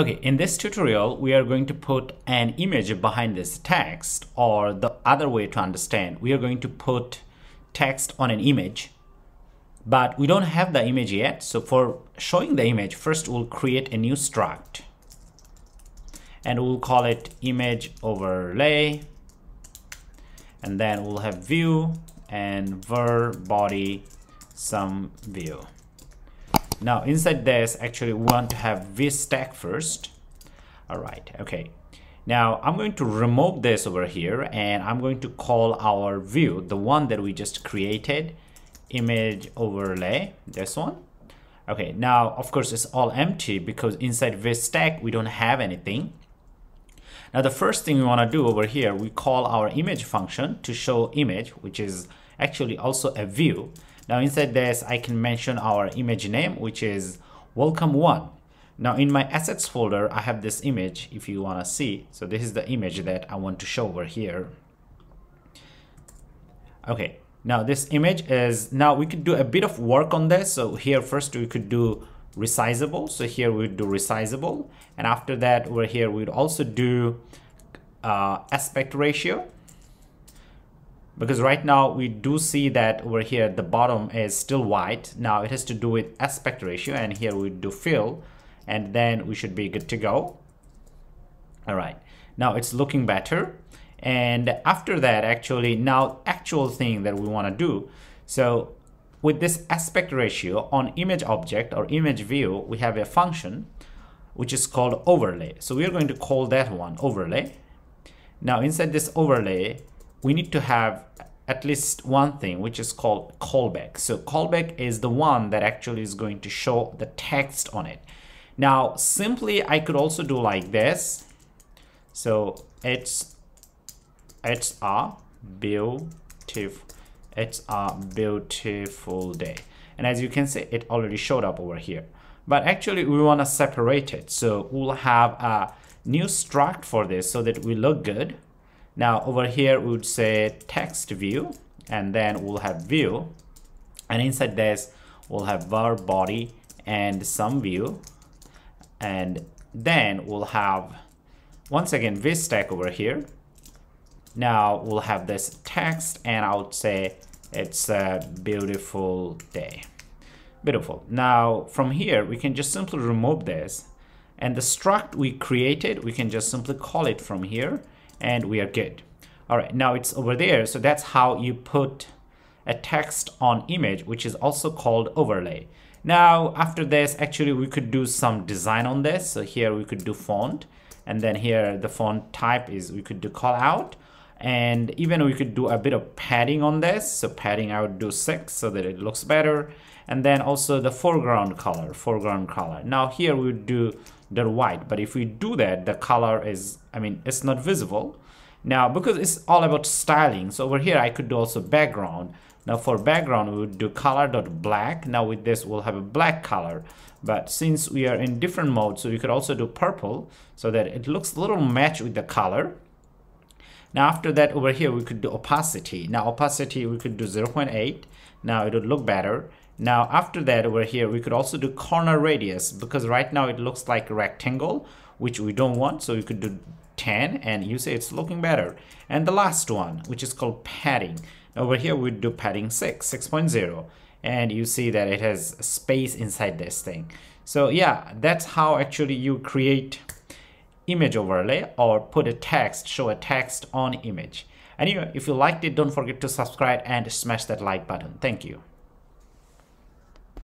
Okay, in this tutorial, we are going to put an image behind this text, or the other way to understand, we are going to put text on an image, but we don't have the image yet. So for showing the image, first we'll create a new struct and we'll call it ImageOverlay, and then we'll have view and var body some view. Now inside this, actually we want to have VStack first. All right, okay. Now I'm going to remove this over here and I'm going to call our view, the one that we just created, image overlay, this one. Okay, now of course it's all empty because inside VStack we don't have anything. Now the first thing we want to do over here, we call our image function to show image, which is actually also a view. Now inside this, I can mention our image name, which is welcome one. Now in my assets folder, I have this image if you want to see. So this is the image that I want to show over here. Okay, now this image is, now we could do a bit of work on this. So here first we could do resizable. So here we would do resizable. And after that over here, we'd also do aspect ratio. Because right now we do see that over here the bottom is still white. Now it has to do with aspect ratio, and here we do fill, and then we should be good to go. All right, now it's looking better. And after that, actually now actual thing that we want to do. So with this aspect ratio on image object or image view, we have a function which is called overlay. So we are going to call that one overlay. Now inside this overlay, we need to have at least one thing, which is called callback. So callback is the one that actually is going to show the text on it. Now, simply I could also do like this. So it's a beautiful day. And as you can see, it already showed up over here. But actually we want to separate it. So we'll have a new struct for this so that we look good. Now over here we would say text view, and then we'll have view, and inside this we'll have var body and some view, and then we'll have once again VStack over here. Now we'll have this text, and I would say it's a beautiful day. Beautiful. Now from here we can just simply remove this, and the struct we created we can just simply call it from here. And we are good. All right, now it's over there. So that's how you put a text on image, which is also called overlay. Now after this, actually we could do some design on this. So here we could do font, and then here the font type is, we could do call out, and even we could do a bit of padding on this. So padding I would do 6 so that it looks better, and then also the foreground color. Now here we would do the white, but if we do that, the color is, I mean, it's not visible now because it's all about styling. So over here I could do also background. Now for background we would do color.black. Now with this we'll have a black color, but since we are in different modes, so you could also do purple so that it looks a little match with the color. Now after that over here we could do opacity. Now opacity we could do 0.8. Now it would look better. Now after that over here we could also do corner radius, because right now it looks like a rectangle, which we don't want. So you could do 10, and you say it's looking better. And the last one, which is called padding. Over here we do padding 6.0, and you see that it has space inside this thing. So yeah, that's how actually you create image overlay or put a text, show a text on image. Anyway, if you liked it, don't forget to subscribe and smash that like button. Thank you.